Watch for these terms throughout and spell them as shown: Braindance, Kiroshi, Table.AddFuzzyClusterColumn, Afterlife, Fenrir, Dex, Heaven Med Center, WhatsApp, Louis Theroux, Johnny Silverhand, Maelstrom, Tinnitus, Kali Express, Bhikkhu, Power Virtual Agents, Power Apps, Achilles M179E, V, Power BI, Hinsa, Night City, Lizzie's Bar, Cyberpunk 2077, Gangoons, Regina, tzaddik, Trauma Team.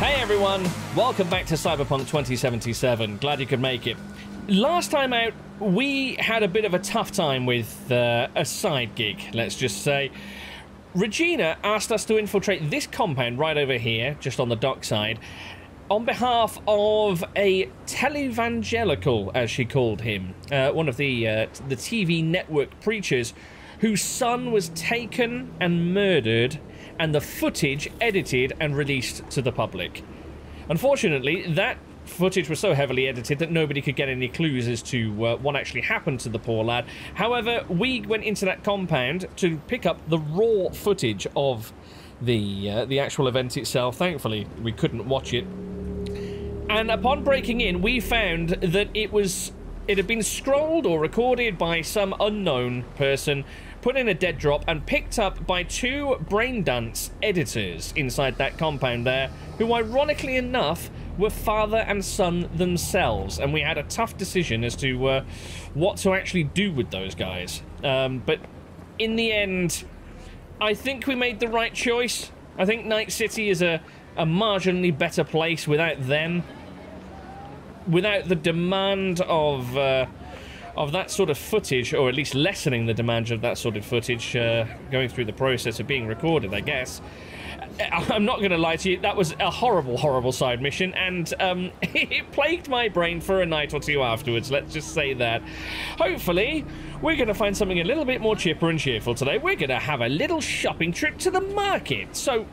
Hey everyone, welcome back to Cyberpunk 2077. Glad you could make it. Last time out, we had a bit of a tough time with a side gig, let's just say. Regina asked us to infiltrate this compound right over here, just on the dockside, on behalf of a televangelical, as she called him, one of the TV network preachers whose son was taken and murdered, and the footage edited and released to the public. Unfortunately, that footage was so heavily edited that nobody could get any clues as to what actually happened to the poor lad. However, we went into that compound to pick up the raw footage of the actual event itself. Thankfully, we couldn't watch it. And upon breaking in, we found that it had been scrolled or recorded by some unknown person, put in a dead drop, and picked up by two Braindance editors inside that compound there, who, ironically enough, were father and son themselves, and we had a tough decision as to what to actually do with those guys. But in the end, I think we made the right choice. I think Night City is a marginally better place without them, without the demand of that sort of footage, or at least lessening the demand of that sort of footage going through the process of being recorded, I guess. I'm not going to lie to you, that was a horrible, horrible side mission, and it plagued my brain for a night or two afterwards, let's just say that. Hopefully, we're going to find something a little bit more chipper and cheerful today. We're going to have a little shopping trip to the market. So,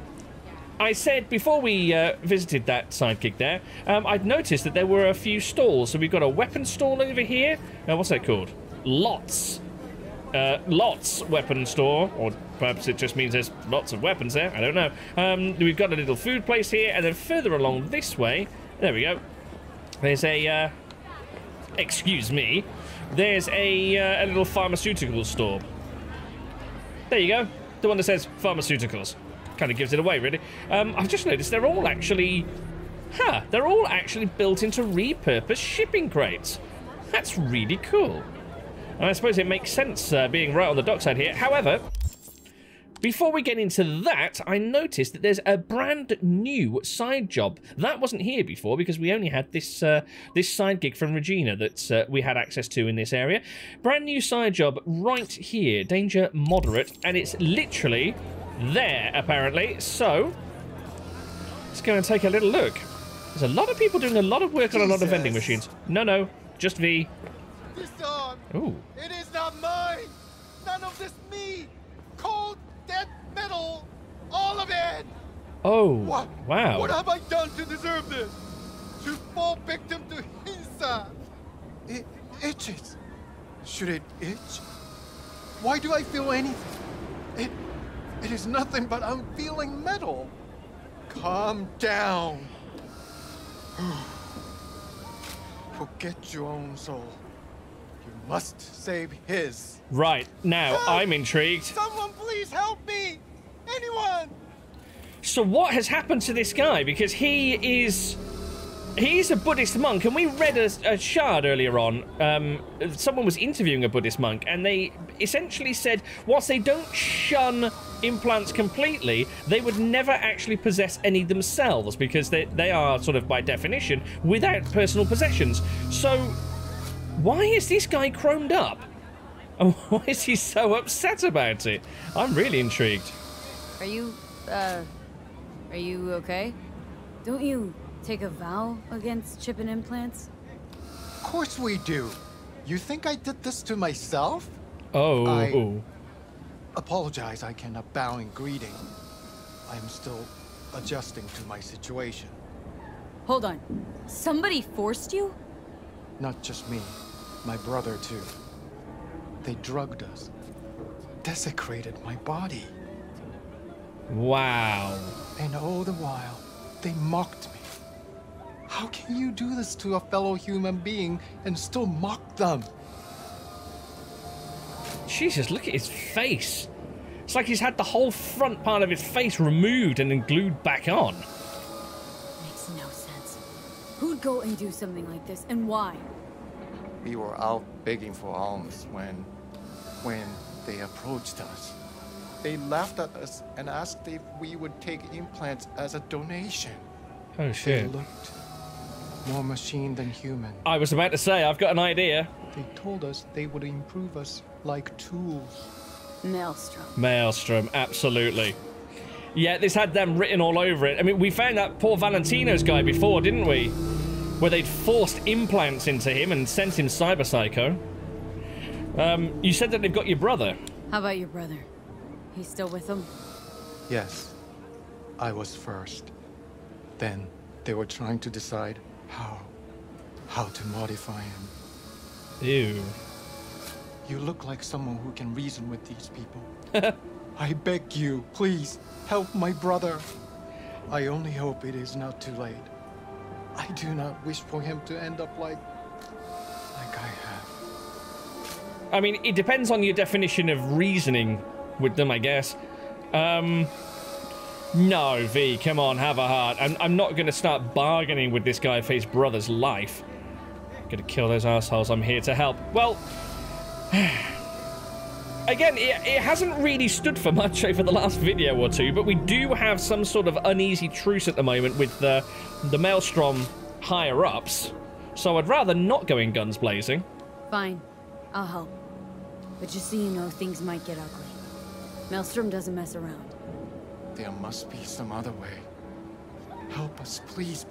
I said before we visited that sidekick there, I'd noticed that there were a few stalls. So we've got a weapon stall over here. What's that called? Lots. Lots weapon store, or perhaps it just means there's lots of weapons there. I don't know. We've got a little food place here, and then further along this way, there we go. There's a, excuse me, there's a little pharmaceutical store. There you go. The one that says pharmaceuticals. Kind of gives it away, really. I've just noticed they're all actually... Huh, they're all actually built into repurposed shipping crates. That's really cool. And I suppose it makes sense being right on the dockside here. However, before we get into that, I noticed that there's a brand new side job. That wasn't here before because we only had this this side gig from Regina that we had access to in this area. Brand new side job right here. Danger moderate. And it's literally... there, apparently. So, let's go and take a little look. There's a lot of people doing a lot of work on a lot of vending machines. No, no, just V. This arm. Ooh. It is not mine. None of this me. Cold, dead metal. All of it. Oh, what? Wow. What have I done to deserve this? To fall victim to Hinsa. It itches. Should it itch? Why do I feel anything? It is nothing, but I'm feeling metal. Calm down. Forget your own soul. You must save his. Right, now help! I'm intrigued. Someone please help me! Anyone! So what has happened to this guy? Because he is... he's a Buddhist monk, and we read a shard earlier on. Someone was interviewing a Buddhist monk, and they essentially said, whilst they don't shun implants completely, they would never actually possess any themselves, because they are sort of, by definition, without personal possessions. So, why is this guy chromed up? And why is he so upset about it? I'm really intrigued. Are you okay? Don't you... take a vow against chip and implants? Of course we do. You think I did this to myself? Oh. I apologize, I cannot bow in greeting. I'm still adjusting to my situation. Hold on. Somebody forced you? Not just me. My brother, too. They drugged us. Desecrated my body. Wow. And all the while, they mocked me. How can you do this to a fellow human being and still mock them? Jesus, look at his face. It's like he's had the whole front part of his face removed and then glued back on. Makes no sense. Who'd go and do something like this, and why? We were out begging for alms when they approached us. They laughed at us and asked if we would take implants as a donation. Oh shit. They looked more machine than human. I was about to say, I've got an idea. They told us they would improve us like tools. Maelstrom. Maelstrom, absolutely. Yeah, this had them written all over it. I mean, we found that poor Valentino's guy before, didn't we? Where they'd forced implants into him and sent him cyber psycho. You said that they've got your brother. How about your brother? He's still with them? Yes. I was first. Then they were trying to decide how to modify him. Ew. You look like someone who can reason with these people. I beg you, please, help my brother. I only hope it is not too late. I do not wish for him to end up like I have. I mean, it depends on your definition of reasoning with them, I guess. No, V, come on, have a heart. I'm not going to start bargaining with this guy for his brother's life. I'm going to kill those assholes. I'm here to help. Well... Again, it hasn't really stood for much over the last video or two, but we do have some sort of uneasy truce at the moment with the Maelstrom higher-ups, so I'd rather not go in guns blazing. Fine, I'll help. But just so you know, things might get ugly. Maelstrom doesn't mess around. There must be some other way. Help us, please,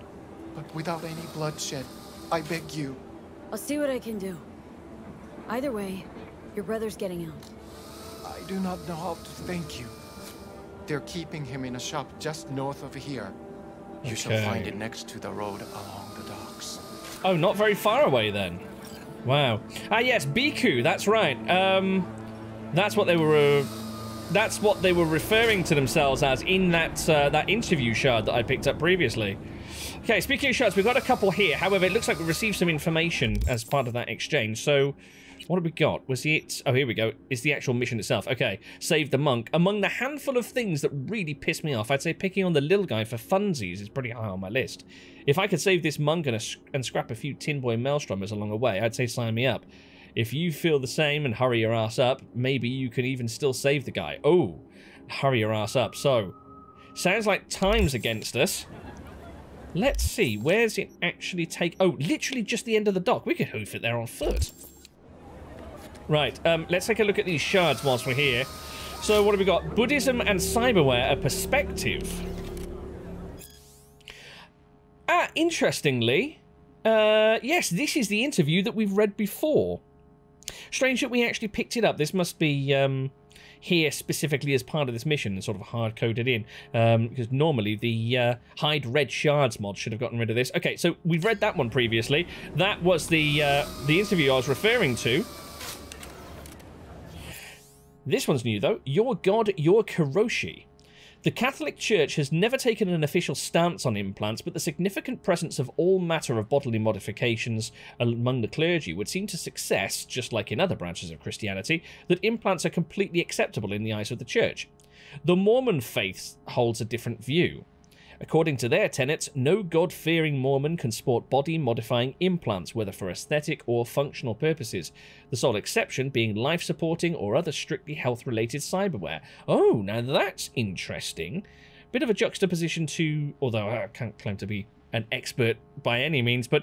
but without any bloodshed. I beg you. I'll see what I can do. Either way, your brother's getting out. I do not know how to thank you. They're keeping him in a shop just north of here. Okay. You shall find it next to the road along the docks. Oh, not very far away then. Wow. Ah, yes, Bhikkhu. That's right. That's what they were. That's what they were referring to themselves as in that that interview shard that I picked up previously. Okay, speaking of shards, we've got a couple here. However, it looks like we received some information as part of that exchange. So, what have we got? Was it... Oh, here we go. It's the actual mission itself. Okay. Save the monk. Among the handful of things that really piss me off, I'd say picking on the little guy for funsies is pretty high on my list. If I could save this monk and scrap a few Tin Boy Maelstromers along the way, I'd say sign me up. If you feel the same and hurry your ass up, maybe you can even still save the guy. Oh, hurry your ass up. So, sounds like time's against us. Let's see. Where's it actually take... Oh, literally just the end of the dock. We could hoof it there on foot. Right, let's take a look at these shards whilst we're here. So what have we got? Buddhism and cyberware, a perspective. Ah, interestingly, yes, this is the interview that we've read before. Strange that we actually picked it up. This must be here specifically as part of this mission and sort of hard-coded in. Because normally the hide red shards mod should have gotten rid of this. Okay, so we've read that one previously. That was the interview I was referring to. This one's new, though. Your God, your Kiroshi. The Catholic Church has never taken an official stance on implants, but the significant presence of all matter of bodily modifications among the clergy would seem to suggest, just like in other branches of Christianity, that implants are completely acceptable in the eyes of the Church. The Mormon faith holds a different view. According to their tenets, no God-fearing Mormon can sport body-modifying implants, whether for aesthetic or functional purposes, the sole exception being life-supporting or other strictly health-related cyberware. Oh, now that's interesting. Bit of a juxtaposition to, although I can't claim to be an expert by any means, but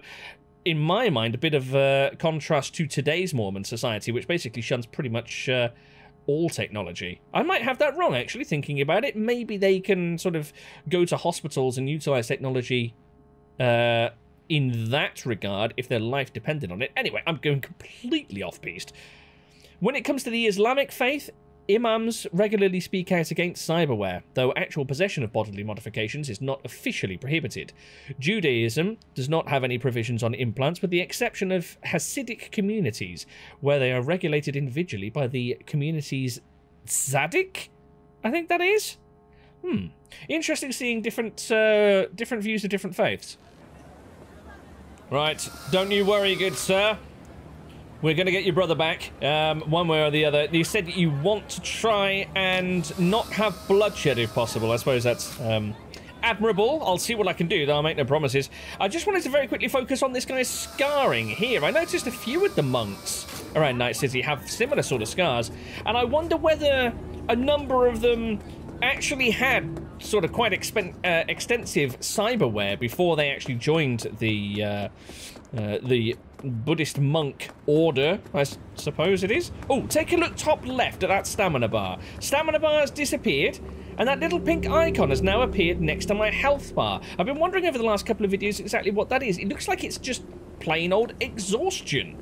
in my mind, a bit of a contrast to today's Mormon society, which basically shuns pretty much all technology. I might have that wrong, actually, thinking about it. Maybe they can sort of go to hospitals and utilize technology in that regard if their life depended on it. Anyway, I'm going completely off-piste. When it comes to the Islamic faith, imams regularly speak out against cyberware, though actual possession of bodily modifications is not officially prohibited. Judaism does not have any provisions on implants, with the exception of Hasidic communities, where they are regulated individually by the community's tzaddik? I think that is? Hmm. Interesting seeing different views of different faiths. Right, don't you worry, good sir. We're going to get your brother back, one way or the other. You said that you want to try and not have bloodshed if possible. I suppose that's admirable. I'll see what I can do, though I'll make no promises. I just wanted to very quickly focus on this guy's scarring here. I noticed a few of the monks around Night City have similar sort of scars, and I wonder whether a number of them actually had sort of quite extensive cyberware before they actually joined the Buddhist monk order, I suppose it is. Oh, take a look top left at that stamina bar. Stamina bar has disappeared, and that little pink icon has now appeared next to my health bar. I've been wondering over the last couple of videos exactly what that is. It looks like it's just plain old exhaustion.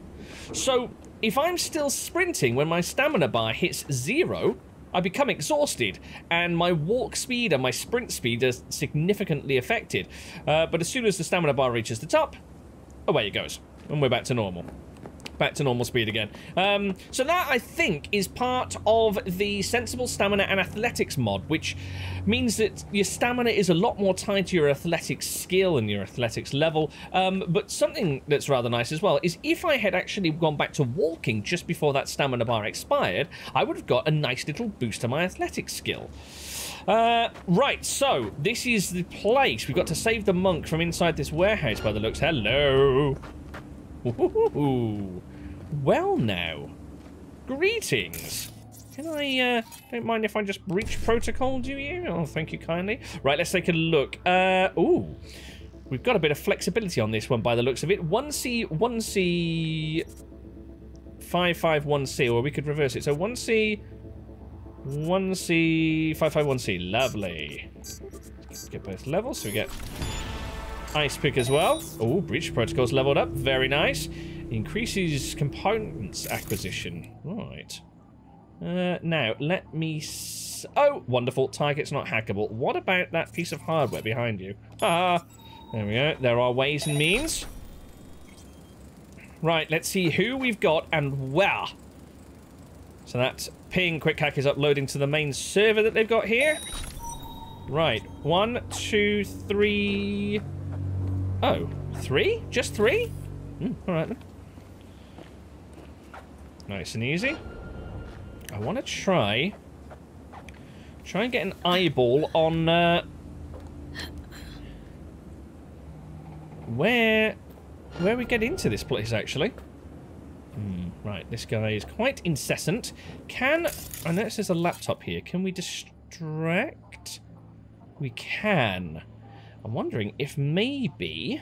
So if I'm still sprinting when my stamina bar hits 0, I become exhausted, and my walk speed and my sprint speed are significantly affected. But as soon as the stamina bar reaches the top, away it goes. And we're back to normal. Back to normal speed again. So that, I think, is part of the Sensible Stamina and Athletics mod, which means that your stamina is a lot more tied to your athletics skill and your athletics level. But something that's rather nice as well is if I had actually gone back to walking just before that stamina bar expired, I would have got a nice little boost to my athletics skill. Right, so this is the place. We've got to save the monk from inside this warehouse by the looks. Hello. Ooh. Well now, greetings. Can I, don't mind if I just breach protocol, do you? Oh, thank you kindly. Right, let's take a look. Ooh, we've got a bit of flexibility on this one by the looks of it. 1C, 551C, or we could reverse it. So 1C, 551C, lovely. Let's get both levels, so we get ice pick as well. Oh, breach protocol's leveled up. Very nice. Increases components acquisition. Right. Now, let me... Oh, wonderful. Target's not hackable. What about that piece of hardware behind you? Ah, there we go. There are ways and means. Right, let's see who we've got and where. So that ping quick hack is uploading to the main server that they've got here. Right. 1, 2, 3... Oh, 3? Just 3? All right then. Nice and easy. I want to try and get an eyeball on where we get into this place actually. Right, this guy is quite incessant. I notice there's a laptop here. Can we distract? We can. I'm wondering if maybe...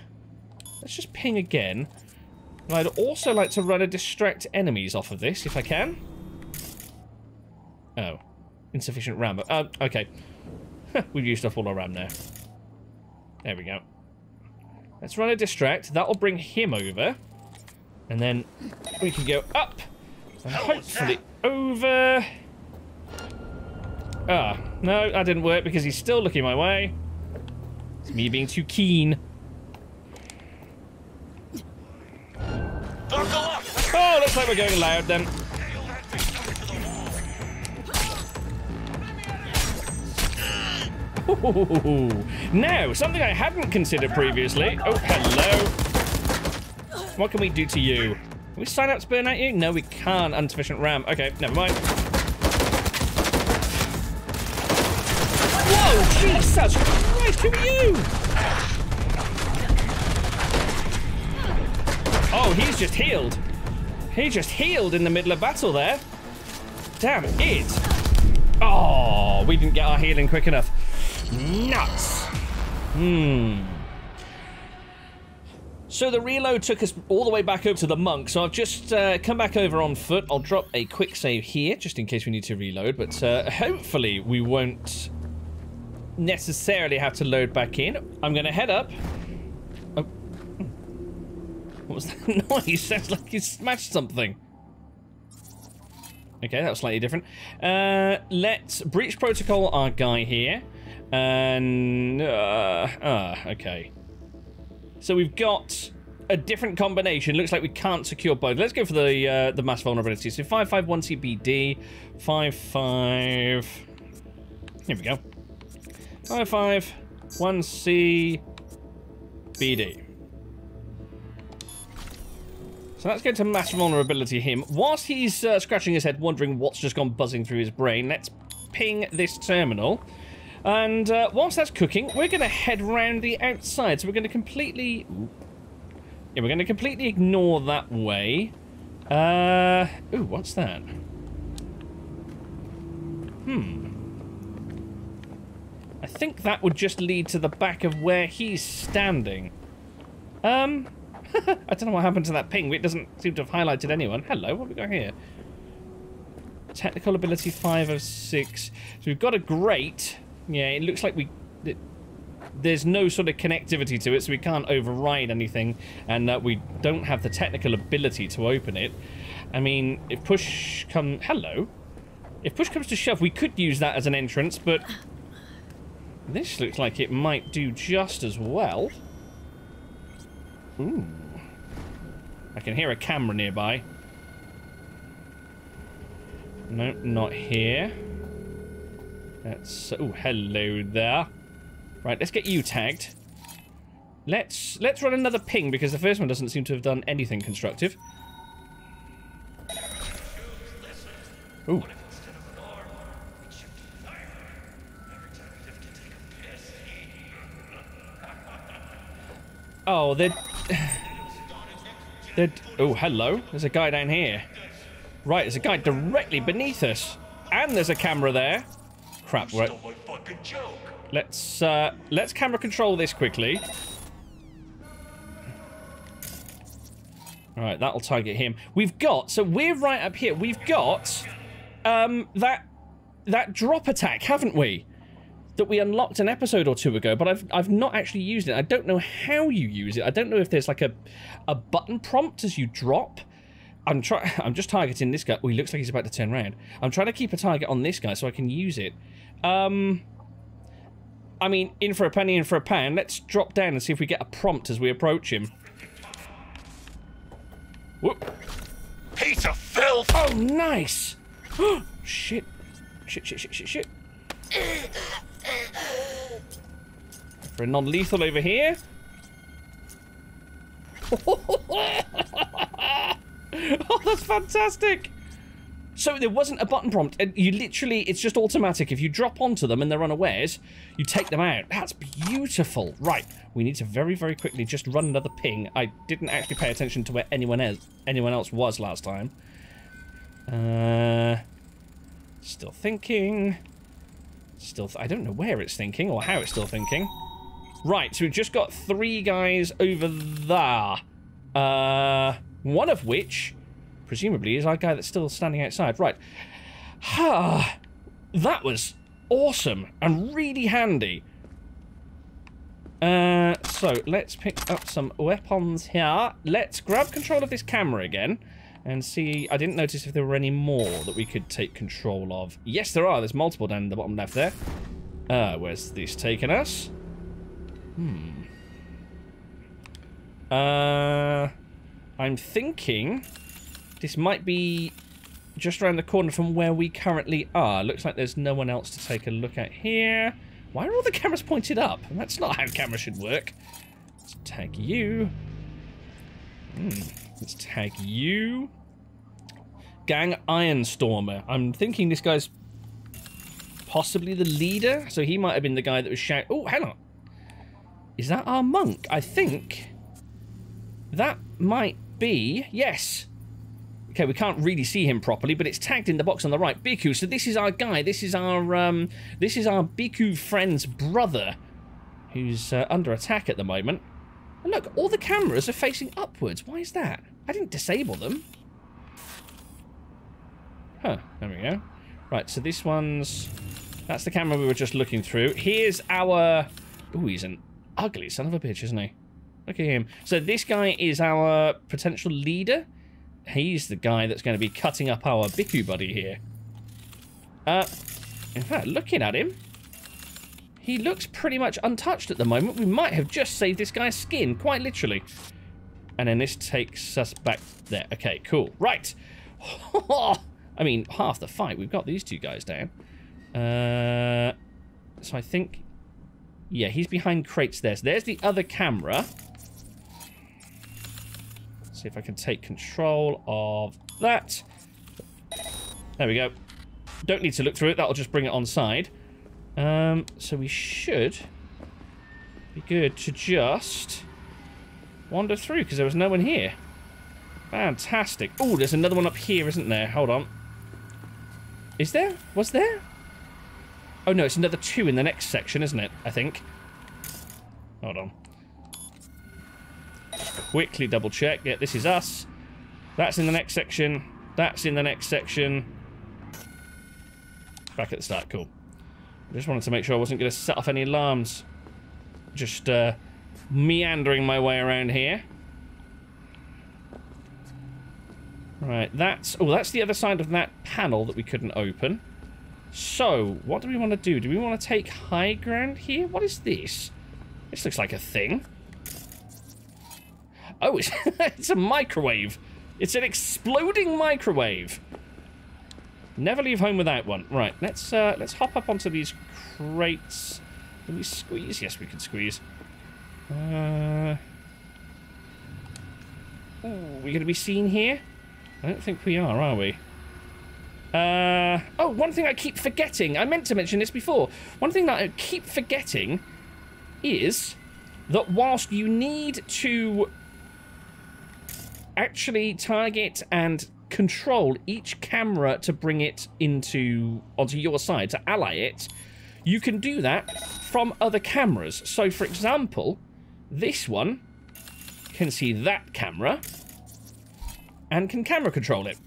Let's just ping again. And I'd also like to run a distract enemies off of this, if I can. Oh. Insufficient RAM. Okay. We've used up all our RAM now. There we go. Let's run a distract. That'll bring him over. And then we can go up. And hopefully over... Ah. No, that didn't work because he's still looking my way. It's me being too keen. Oh, looks like we're going loud then. Ooh. Now, something I hadn't considered previously. Oh, hello. What can we do to you? Can we sign up to burn at you? No, we can't. Insufficient RAM. Okay, never mind. Whoa, Jesus! Who are you? Oh, he's just healed. He just healed in the middle of battle there. Damn it. Oh, we didn't get our healing quick enough. Nuts. So the reload took us all the way back up to the monk, so I've just come back over on foot. I'll drop a quick save here, just in case we need to reload, but hopefully we won't necessarily have to load back in. I'm gonna head up. Oh. What was that noise? Sounds like you smashed something. Okay, that was slightly different. Let's breach protocol our guy here. And okay. So we've got a different combination. Looks like we can't secure both. Let's go for the mass vulnerability. So 551CBD, 55. Here we go. 551CBD. So that's going to mass vulnerability him. Whilst he's scratching his head, wondering what's just gone buzzing through his brain, let's ping this terminal. And whilst that's cooking, we're going to head round the outside. So we're going to completely... Yeah, we're going to completely ignore that way. Ooh, what's that? I I think that would just lead to the back of where he's standing. I don't know what happened to that ping. It doesn't seem to have highlighted anyone. Hello, what have we got here? Technical ability 5 of 6. So we've got a grate. Yeah, it looks like there's no sort of connectivity to it, so we can't override anything, and we don't have the technical ability to open it. I mean, if push comes... Hello. If push comes to shove, we could use that as an entrance, but... This looks like it might do just as well. Ooh. I can hear a camera nearby. No, not here. That's... Oh, hello there. Right, let's get you tagged. Let's run another ping, because the first one doesn't seem to have done anything constructive. Ooh. Oh, they're... Oh, hello. There's a guy down here. Right, there's a guy directly beneath us. And there's a camera there. Crap, right. Let's camera control this quickly. Alright, that'll target him. We've got... So we're right up here. We've got... that drop attack, haven't we? That we unlocked an episode or two ago, but I've not actually used it. I don't know how you use it. I don't know if there's like a button prompt as you drop. I'm just targeting this guy. Oh, he looks like he's about to turn around. I'm trying to keep a target on this guy so I can use it. I mean, in for a penny, in for a pound. Let's drop down and see if we get a prompt as we approach him. Whoop. Peter Phil! Oh, nice! Shit. Shit, shit, shit, shit, shit. For a non-lethal over here. Oh, that's fantastic. So there wasn't a button prompt. You literally, it's just automatic. If you drop onto them and they're unawares, you take them out. That's beautiful. Right, we need to very, very quickly just run another ping. I didn't actually pay attention to where anyone else was last time. Still thinking. I don't know where it's thinking or how it's still thinking. Right, so we've just got 3 guys over there. One of which, presumably, is our guy that's still standing outside. Right. That was awesome and really handy. So let's pick up some weapons here. Let's grab control of this camera again. And see, I didn't notice if there were any more that we could take control of. Yes, there are. There's multiple down in the bottom left there. Where's this taking us? I'm thinking this might be just around the corner from where we currently are. Looks like there's no one else to take a look at here. Why are all the cameras pointed up? That's not how cameras should work. Let's tag you. Let's tag you. Gang Ironstormer. I'm thinking this guy's possibly the leader, so he might have been the guy that was shouting. Oh, hang on. Is that our monk? I think that might be. Yes. Okay, we can't really see him properly, but it's tagged in the box on the right. Bhikkhu. So this is our guy. This is our Bhikkhu friend's brother, who's under attack at the moment. And look, all the cameras are facing upwards. Why is that? I didn't disable them. Huh, there we go. Right, so this one's... That's the camera we were just looking through. Here's our... Ooh, he's an ugly son of a bitch, isn't he? Look at him. So this guy is our potential leader. He's the guy that's going to be cutting up our Bhikkhu buddy here. In fact, looking at him... He looks pretty much untouched at the moment. We might have just saved this guy's skin, quite literally. And then this takes us back there. Okay, cool. Right. I mean, half the fight. We've got these two guys down. So I think... Yeah, he's behind crates there. So there's the other camera. Let's see if I can take control of that. There we go. Don't need to look through it. That'll just bring it on side. So we should be good to just wander through, because there was no one here. Fantastic. Oh, there's another one up here, isn't there? Hold on. Is there? Was there? Oh no, it's another two in the next section, isn't it? I think. Hold on. Quickly double check. Yeah, this is us. That's in the next section. That's in the next section. Back at the start. Cool. I just wanted to make sure I wasn't going to set off any alarms. Just meandering my way around here. Right, that's... Oh, that's the other side of that panel that we couldn't open. So, what do we want to do? Do we want to take high ground here? What is this? This looks like a thing. Oh, it's, it's a microwave. It's an exploding microwave. Never leave home without one. Right, let's hop up onto these crates. Can we squeeze? Yes, we can squeeze. Oh, we're going to be seen here? I don't think we are we? Oh, one thing I keep forgetting. I meant to mention this before. One thing that I keep forgetting is that whilst you need to actually target and control each camera to bring it onto your side, to ally it, you can do that from other cameras. So, for example, this one can see that camera and can camera control it.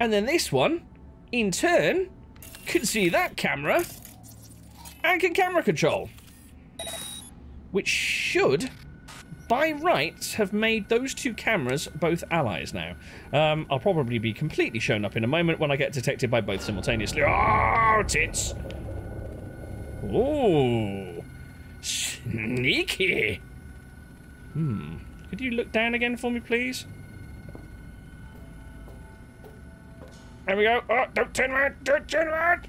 And then this one, in turn, can see that camera and can camera control. Which should, by rights, have made those two cameras both allies now. I'll probably be completely shown up in a moment when I get detected by both simultaneously. Oh, tits! Ooh! Sneaky! Could you look down again for me, please? There we go. Oh, don't turn around! Don't turn around!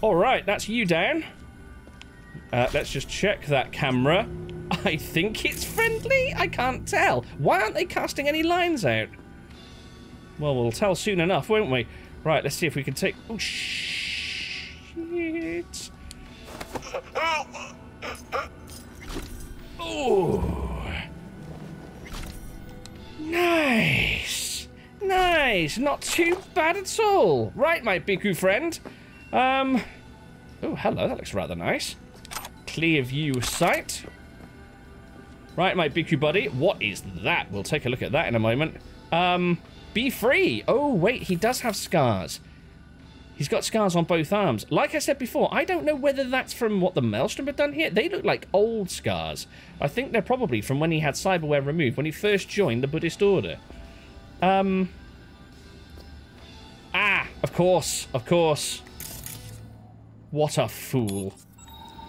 Alright, that's you down. Let's just check that camera. I think it's friendly. I can't tell. Why aren't they casting any lines out? Well, we'll tell soon enough, won't we? Right, let's see if we can take... Oh, shit. Oh. Nice. Nice. Not too bad at all. Right, my Bhikkhu friend. Oh, hello. That looks rather nice. Clear view sight. Right, my Bhikkhu buddy. What is that? We'll take a look at that in a moment. Be free. Oh, wait. He does have scars. He's got scars on both arms. Like I said before, I don't know whether that's from what the Maelstrom had done here. They look like old scars. I think they're probably from when he had cyberware removed, when he first joined the Buddhist order. Ah, of course, of course. What a fool.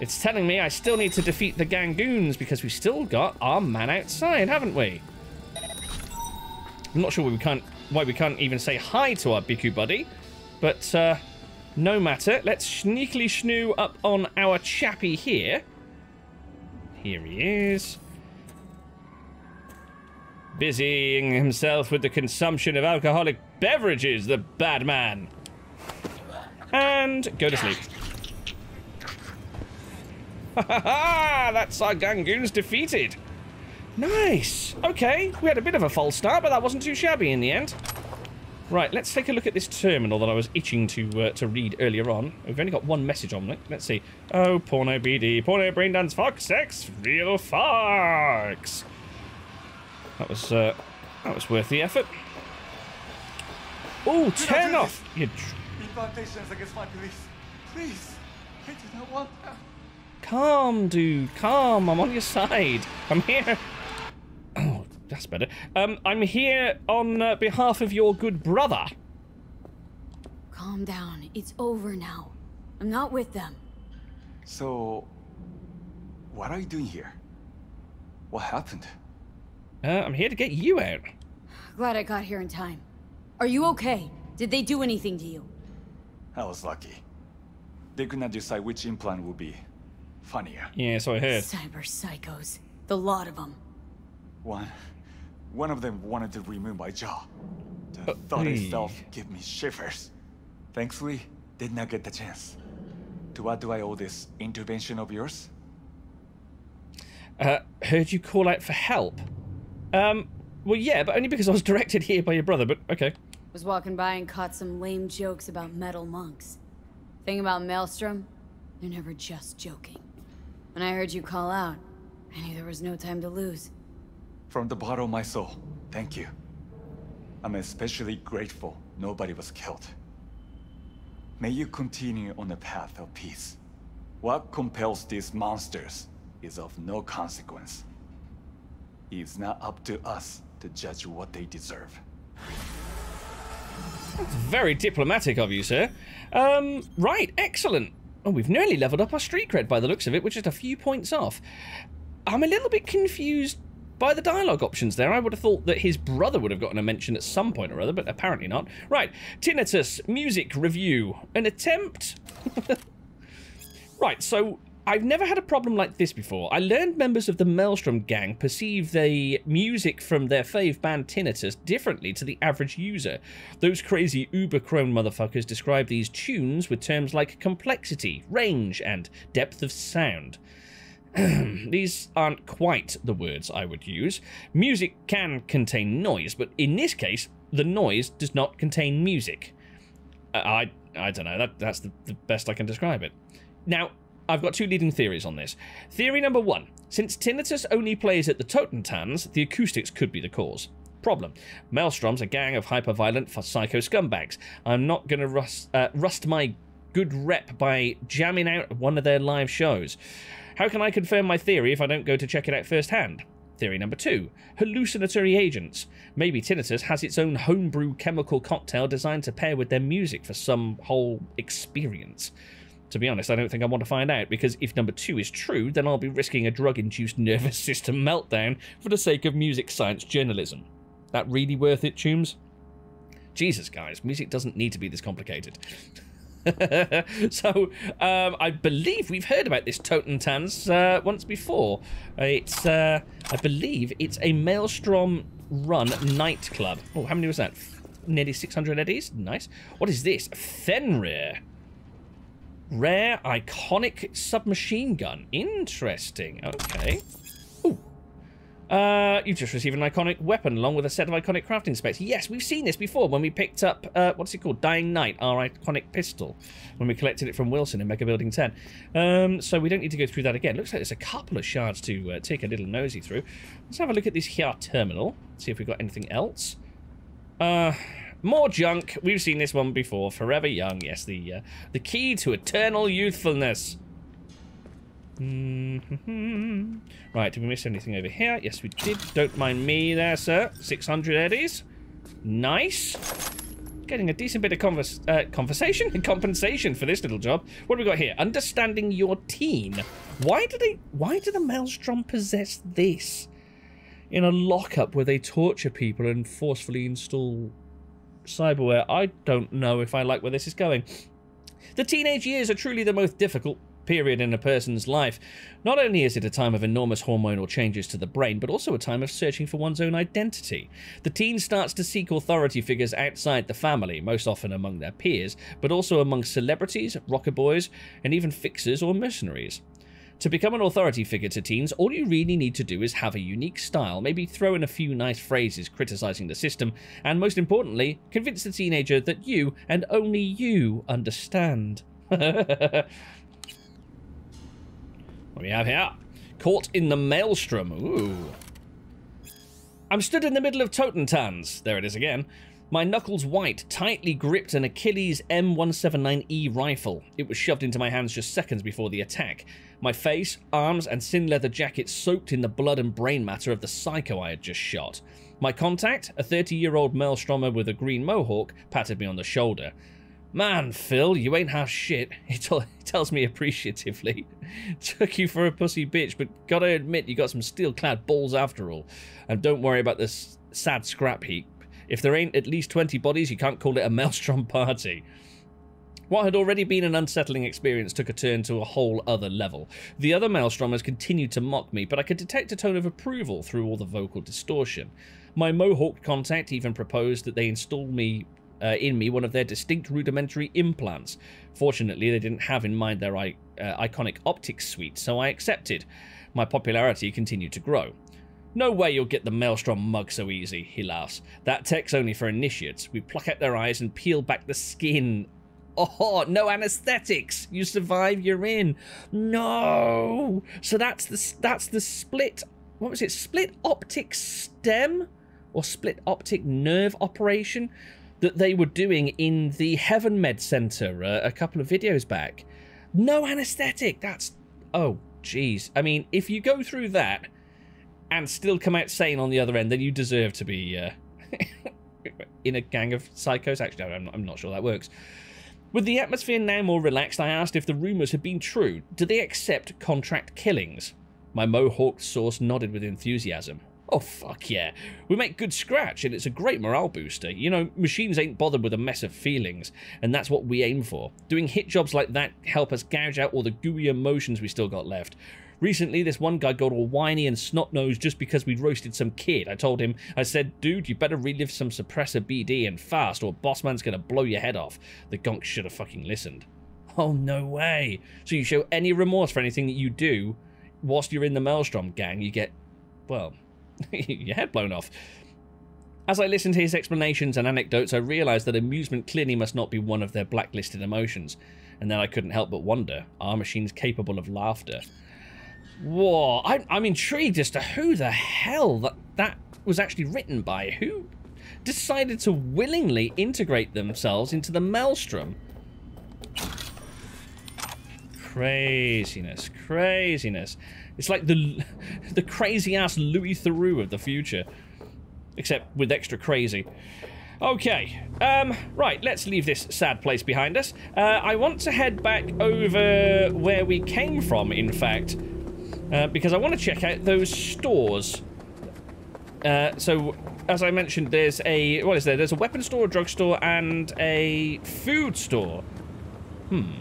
It's telling me I still need to defeat the Gangoons because we've still got our man outside, haven't we? I'm not sure why we can't even say hi to our Bhikkhu buddy. But no matter, let's sneakily snoo up on our chappy here. Here he is. Busying himself with the consumption of alcoholic beverages, the bad man. And go to sleep. Ha ha ha! That's our Gangoons defeated. Nice. Okay, we had a bit of a false start, but that wasn't too shabby in the end. Right, let's take a look at this terminal that I was itching to read earlier on. We've only got one message on it. Let's see. Oh, porno BD, porno braindance, fox sex, real fox. That was worth the effort. Oh, turn off! You... Invocations against my beliefs. Please, I do not want them. Calm, dude. Calm. I'm on your side. I'm here. Oh. That's better. I'm here on behalf of your good brother. Calm down. It's over now. I'm not with them. So, what are you doing here? What happened? I'm here to get you out. Glad I got here in time. Are you okay? Did they do anything to you? I was lucky. They could not decide which implant would be funnier. Yeah, so I heard. Cyber psychos. The lot of them. One of them wanted to remove my jaw. The thought itself gave me shivers. Thankfully, did not get the chance. To what do I owe this intervention of yours? Heard you call out for help. Well, yeah, but only because I was directed here by your brother, but okay. I was walking by and caught some lame jokes about metal monks. Thing about Maelstrom, they're never just joking. When I heard you call out, I knew there was no time to lose. From the bottom of my soul, thank you. I'm especially grateful nobody was killed. May you continue on the path of peace. What compels these monsters is of no consequence. It's not up to us to judge what they deserve. That's very diplomatic of you, sir. Right, excellent. Oh, we've nearly leveled up our street cred by the looks of it, which is a few points off. I'm a little bit confused by the dialogue options there. I would have thought that his brother would have gotten a mention at some point or other, but apparently not. Right, Tinnitus, music review. An attempt? Right, so I've never had a problem like this before. I learned members of the Maelstrom gang perceive the music from their fave band Tinnitus differently to the average user. Those crazy uber-crone motherfuckers describe these tunes with terms like complexity, range, and depth of sound. These aren't quite the words I would use. Music can contain noise, but in this case, the noise does not contain music. I don't know, that's the best I can describe it. Now, I've got two leading theories on this. Theory number one, since Tinnitus only plays at the Totentanz, the acoustics could be the cause. Problem. Maelstrom's a gang of hyper-violent psycho scumbags. I'm not going to rust my good rep by jamming out one of their live shows. How can I confirm my theory if I don't go to check it out firsthand? Theory number two, hallucinatory agents. Maybe Tinnitus has its own homebrew chemical cocktail designed to pair with their music for some whole experience. To be honest, I don't think I want to find out, because if number two is true, then I'll be risking a drug-induced nervous system meltdown for the sake of music science journalism. That really worth it, Toombs? Jesus, guys, music doesn't need to be this complicated. So, I believe we've heard about this Totentanz once before. It's, I believe it's a Maelstrom-run nightclub. Oh, how many was that? Nearly 600 eddies? Nice. What is this? Fenrir. Rare iconic submachine gun. Interesting. Okay. Ooh. You just received an iconic weapon along with a set of iconic crafting specs. Yes, we've seen this before when we picked up, what's it called? Dying Knight, our iconic pistol, when we collected it from Wilson in Mega Building 10. So we don't need to go through that again. Looks like there's a couple of shards to take a little nosy through. Let's have a look at this here terminal. See if we've got anything else. More junk. We've seen this one before. Forever young. Yes, the key to eternal youthfulness. Mm-hmm. Right, did we miss anything over here? Yes, we did. Don't mind me there, sir. 600 eddies. Nice. Getting a decent bit of conversation and compensation for this little job. What do we got here? Understanding your teen. Why do the Maelstrom possess this? In a lockup where they torture people and forcefully install cyberware. I don't know if I like where this is going. The teenage years are truly the most difficult period in a person's life. Not only is it a time of enormous hormonal changes to the brain, but also a time of searching for one's own identity. The teen starts to seek authority figures outside the family, most often among their peers, but also among celebrities, rocker boys, and even fixers or mercenaries. To become an authority figure to teens, all you really need to do is have a unique style, maybe throw in a few nice phrases criticizing the system, and most importantly, convince the teenager that you, and only you, understand. What do we have here? Caught in the Maelstrom. Ooh. I'm stood in the middle of Totentanz. There it is again. My knuckles white, tightly gripped an Achilles M179E rifle. It was shoved into my hands just seconds before the attack. My face, arms, and thin leather jacket soaked in the blood and brain matter of the psycho I had just shot. My contact, a 30-year-old Maelstromer with a green mohawk, patted me on the shoulder. Man, Phil, you ain't half shit, he tells me appreciatively. Took you for a pussy bitch, but gotta admit you got some steel-clad balls after all. And don't worry about this sad scrap heap. If there ain't at least 20 bodies, you can't call it a Maelstrom party. What had already been an unsettling experience took a turn to a whole other level. The other Maelstromers continued to mock me, but I could detect a tone of approval through all the vocal distortion. My Mohawk contact even proposed that they install in me one of their distinct rudimentary implants. Fortunately, they didn't have in mind their iconic optics suite, so I accepted. My popularity continued to grow. No way you'll get the Maelstrom mug so easy, he laughs. That tech's only for initiates. We pluck out their eyes and peel back the skin. Oh, no anesthetics. You survive, you're in. No. So that's the split. What was it? Split optic stem or split optic nerve operation that they were doing in the Heaven Med Center a couple of videos back. No anesthetic. That's, oh, geez. I mean, if you go through that and still come out sane on the other end, then you deserve to be in a gang of psychos. Actually, I'm not sure that works. With the atmosphere now more relaxed, I asked if the rumors had been true. Do they accept contract killings? My mohawked source nodded with enthusiasm. Oh, fuck yeah. We make good scratch, and it's a great morale booster. You know, machines ain't bothered with a mess of feelings, and that's what we aim for. Doing hit jobs like that help us gouge out all the gooey emotions we still got left. Recently, this one guy got all whiny and snot-nosed just because we'd roasted some kid. I told him, I said, dude, you better relive some suppressor BD and fast, or boss man's gonna blow your head off. The gonk should have fucking listened. Oh, no way. So you show any remorse for anything that you do whilst you're in the Maelstrom gang, you get, well, your head blown off. As I listened to his explanations and anecdotes, I realized that amusement clearly must not be one of their blacklisted emotions. And then I couldn't help but wonder, are machines capable of laughter? Whoa, I'm intrigued as to who the hell that was actually written by. Who decided to willingly integrate themselves into the Maelstrom? Craziness, craziness. It's like the crazy-ass Louis Theroux of the future, except with extra crazy. Okay, right, let's leave this sad place behind us. I want to head back over where we came from, in fact, because I want to check out those stores. So, as I mentioned, there's a... what is there? There's a weapon store, a drug store, and a food store. Hmm.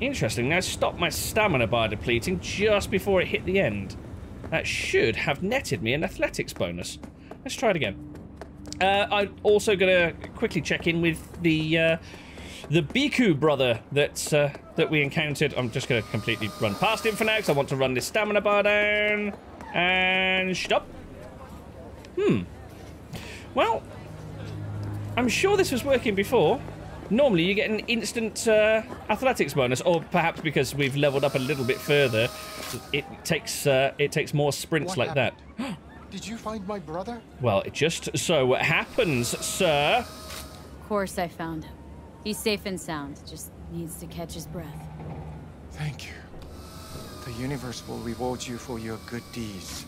Interesting. Now, stop my stamina bar depleting just before it hit the end. That should have netted me an athletics bonus. Let's try it again. I'm also going to quickly check in with the Bhikkhu brother that we encountered. I'm just going to completely run past him for now because I want to run this stamina bar down. And stop. Well, I'm sure this was working before. Normally you get an instant athletics bonus, or perhaps because we've leveled up a little bit further, it takes more sprints like that. Did you find my brother? Well, it just so happens, sir. Of course I found him. He's safe and sound, just needs to catch his breath. Thank you. The universe will reward you for your good deeds.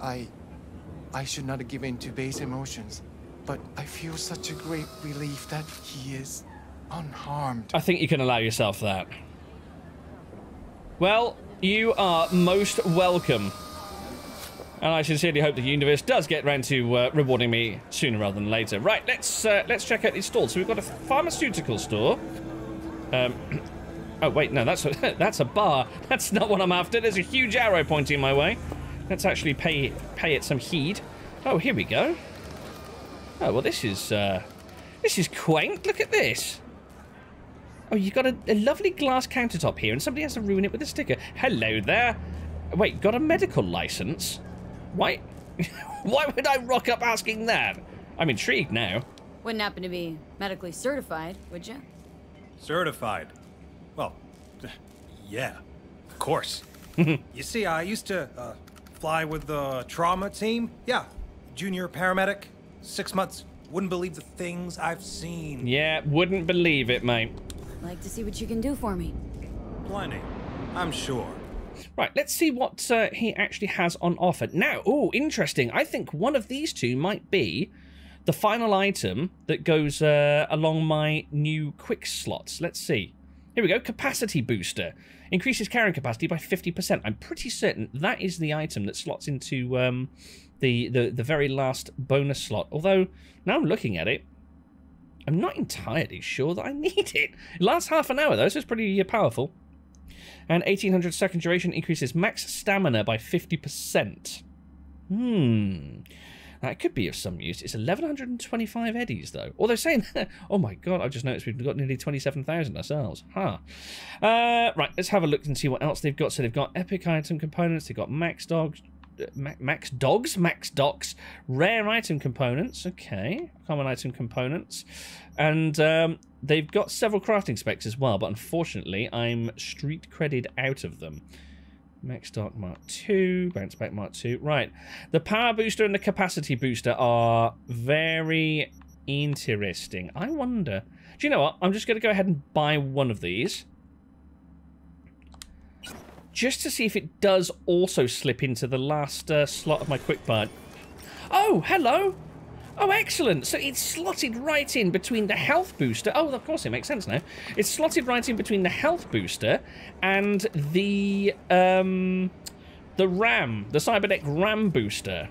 I should not give in to base emotions, but I feel such a great relief that he is unharmed. I think you can allow yourself that. Well, you are most welcome. And I sincerely hope the universe does get around to rewarding me sooner rather than later. Right, let's check out these stalls. So we've got a pharmaceutical store. Oh wait, no, that's a bar. That's not what I'm after. There's a huge arrow pointing my way. Let's actually pay it some heed. Oh, here we go. Oh well, this is quaint. Look at this. Oh, you've got a lovely glass countertop here, and somebody has to ruin it with a sticker. Hello there. Wait, got a medical license? Why? Why would I rock up asking that? I'm intrigued now. Wouldn't happen to be medically certified, would you? Certified? Well, yeah, of course. You see, I used to fly with the trauma team. Yeah, junior paramedic. 6 months. Wouldn't believe the things I've seen. Yeah, wouldn't believe it, mate. Like to see what you can do for me. Plenty, I'm sure. Right, let's see what he actually has on offer. Now, oh, interesting. I think one of these two might be the final item that goes along my new quick slots. Let's see. Here we go. Capacity booster. Increases carrying capacity by 50%. I'm pretty certain that is the item that slots into the very last bonus slot. Although, now I'm looking at it, I'm not entirely sure that I need it. It lasts half an hour, though, so it's pretty powerful. And 1800 second duration increases max stamina by 50%. That could be of some use. It's 1125 eddies, though. Although saying that, oh my god, I've just noticed we've got nearly 27,000 ourselves. Huh. Right, let's have a look and see what else they've got. So they've got epic item components, they've got max dogs, Max Dogs? Max Docs. Rare item components. Okay. Common item components. And they've got several crafting specs as well, but unfortunately I'm street credited out of them. Max Dark Mark 2, Bounce Back Mark 2. Right. The Power Booster and the Capacity Booster are very interesting. I wonder... Do you know what? I'm just going to go ahead and buy one of these. Just to see if it does also slip into the last slot of my quick bar. Oh, hello! Oh, excellent! So it's slotted right in between the health booster. Oh, of course, it makes sense now. It's slotted right in between the health booster and the RAM, the Cyberdeck RAM booster.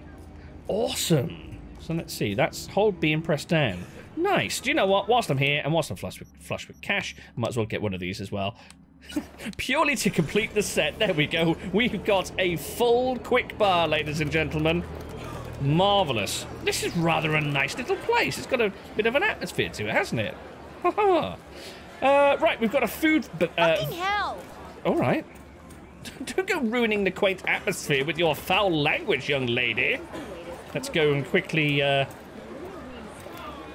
Awesome! So let's see. That's hold B and press down. Nice. Do you know what? Whilst I'm here and whilst I'm flush with cash, I might as well get one of these as well. Purely to complete the set. There we go. We've got a full quick bar, ladies and gentlemen. Marvellous. This is rather a nice little place. It's got a bit of an atmosphere to it, hasn't it? Right, we've got a food... Fucking hell! All right. Don't go ruining the quaint atmosphere with your foul language, young lady. Let's go and quickly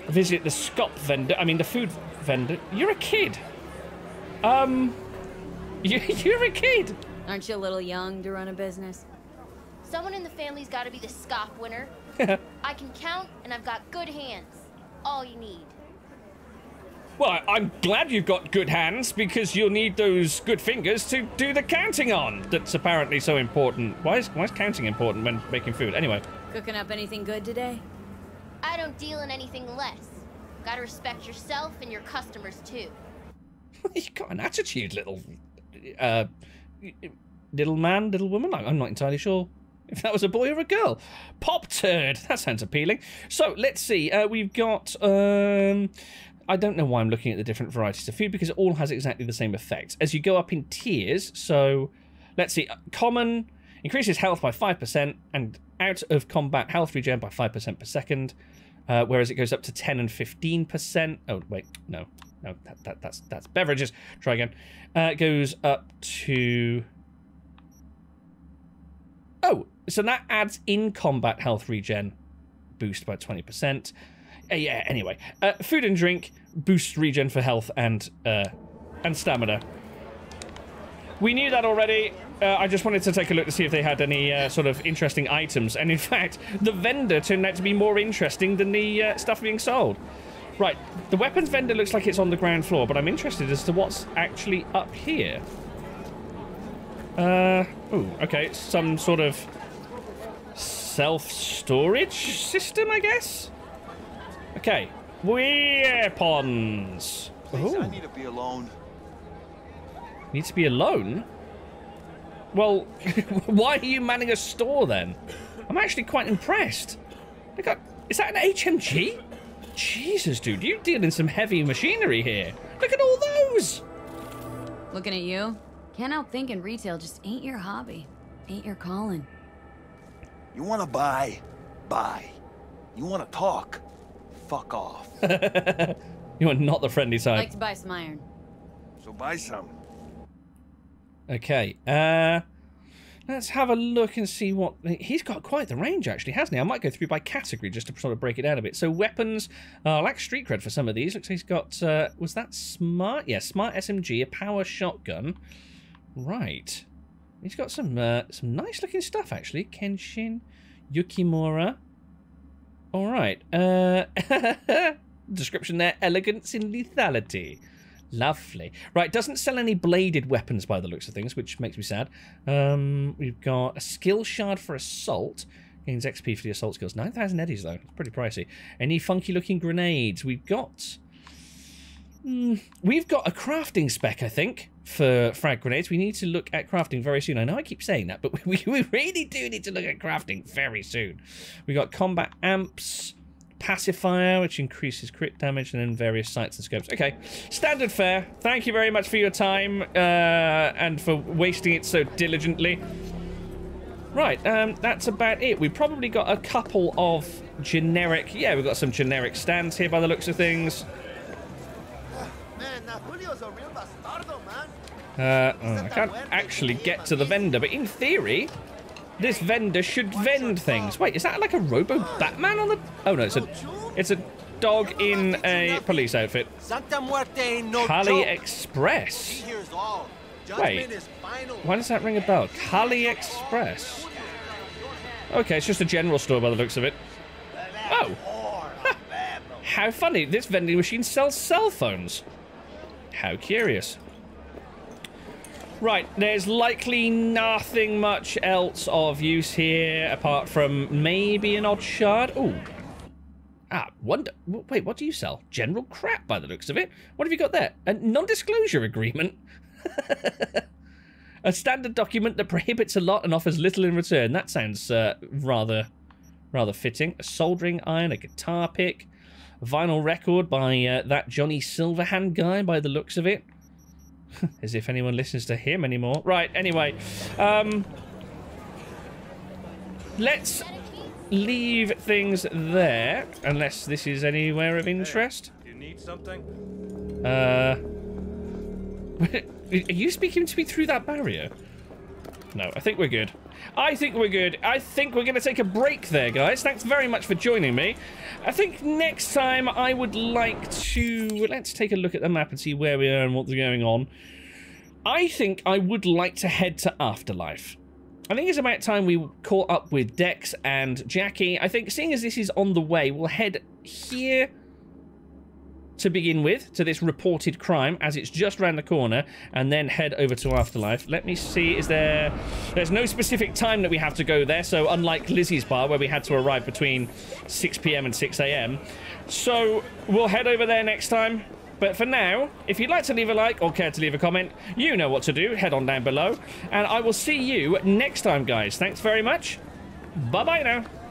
visit the scop vendor. I mean, the food vendor. You're a kid. You're a kid. Aren't you a little young to run a business? Someone in the family's got to be the scop winner. I can count, and I've got good hands. All you need. Well, I'm glad you've got good hands, because you'll need those good fingers to do the counting on. That's apparently so important. Why is counting important when making food? Anyway. Cooking up anything good today? I don't deal in anything less. Gotta respect yourself and your customers, too. You got an attitude, little man, little woman. I'm not entirely sure if that was a boy or a girl. Pop turd. That sounds appealing. So let's see. We've got... I don't know why I'm looking at the different varieties of food, because it all has exactly the same effect. As you go up in tiers, so let's see. Common increases health by 5% and out of combat health regen by 5% per second, whereas it goes up to 10 and 15%. Oh, wait, no. No, that's beverages. Try again. It goes up to... Oh, so that adds in combat health regen boost by 20%. Yeah, anyway. Food and drink boosts regen for health and stamina. We knew that already. I just wanted to take a look to see if they had any sort of interesting items. And in fact, the vendor turned out to be more interesting than the stuff being sold. Right, the weapons vendor looks like it's on the ground floor, but I'm interested as to what's actually up here. Ooh, okay, some sort of self-storage system, I guess? Okay, weapons. Please, I need to be alone. Need to be alone? Well, why are you manning a store then? I'm actually quite impressed. Look at, is that an HMG? Jesus, dude, you deal in some heavy machinery here. Look at all those. Looking at you. Can't help thinking retail just ain't your hobby. Ain't your calling. You want to buy? Buy. You want to talk? Fuck off. You are not the friendly side. I'd like to buy some iron. So buy some. Okay. Let's have a look and see what... He's got quite the range, actually, hasn't he? I might go through by category just to sort of break it down a bit. So weapons, lack street cred for some of these. Looks like he's got... was that smart? Yeah, smart SMG, a power shotgun. Right. He's got some nice-looking stuff, actually. Kenshin, Yukimura. All right. Description there, elegance and lethality. Lovely. Right, doesn't sell any bladed weapons by the looks of things, which makes me sad. We've got a skill shard for assault. Gains XP for the assault skills. 9,000 eddies, though. It's pretty pricey. Any funky-looking grenades? We've got... we've got a crafting spec, I think, for frag grenades. We need to look at crafting very soon. I know I keep saying that, but we really do need to look at crafting very soon. We've got combat amps... Pacifier, which increases crit damage, and then various sights and scopes. Okay, standard fare. Thank you very much for your time and for wasting it so diligently. Right, that's about it. We've probably got a couple of generic... Yeah, we've got some generic stands here by the looks of things. Man, Julio's a real bastardo, man. I can't actually get to the vendor, but in theory... This vendor should vend things. Wait, is that like a robo-Batman on the... Oh, no, it's a dog in a police outfit. Kali Express? Wait, why does that ring a bell? Kali Express? Okay, it's just a general store by the looks of it. Oh! How funny, this vending machine sells cell phones. How curious. Right, there's likely nothing much else of use here, apart from maybe an odd shard. Ooh. Ah, wonder... Wait, what do you sell? General crap, by the looks of it. What have you got there? A non-disclosure agreement? A standard document that prohibits a lot and offers little in return. That sounds rather fitting. A soldering iron, a guitar pick, a vinyl record by that Johnny Silverhand guy by the looks of it. As if anyone listens to him anymore. Right, anyway. Let's leave things there, unless this is anywhere of interest. Hey, you need something? Are you speaking to me through that barrier? No, I think we're good. I think we're good. I think we're going to take a break there, guys. Thanks very much for joining me. I think next time I would like to... Let's take a look at the map and see where we are and what's going on. I think I would like to head to Afterlife. I think it's about time we caught up with Dex and Jackie. I think seeing as this is on the way, we'll head here to begin with, to this reported crime, as it's just round the corner, and then head over to Afterlife. Let me see, is there... There's no specific time that we have to go there, so unlike Lizzie's Bar, where we had to arrive between 6 p.m. and 6 a.m. So we'll head over there next time. But for now, if you'd like to leave a like or care to leave a comment, you know what to do. Head on down below. And I will see you next time, guys. Thanks very much. Bye-bye now.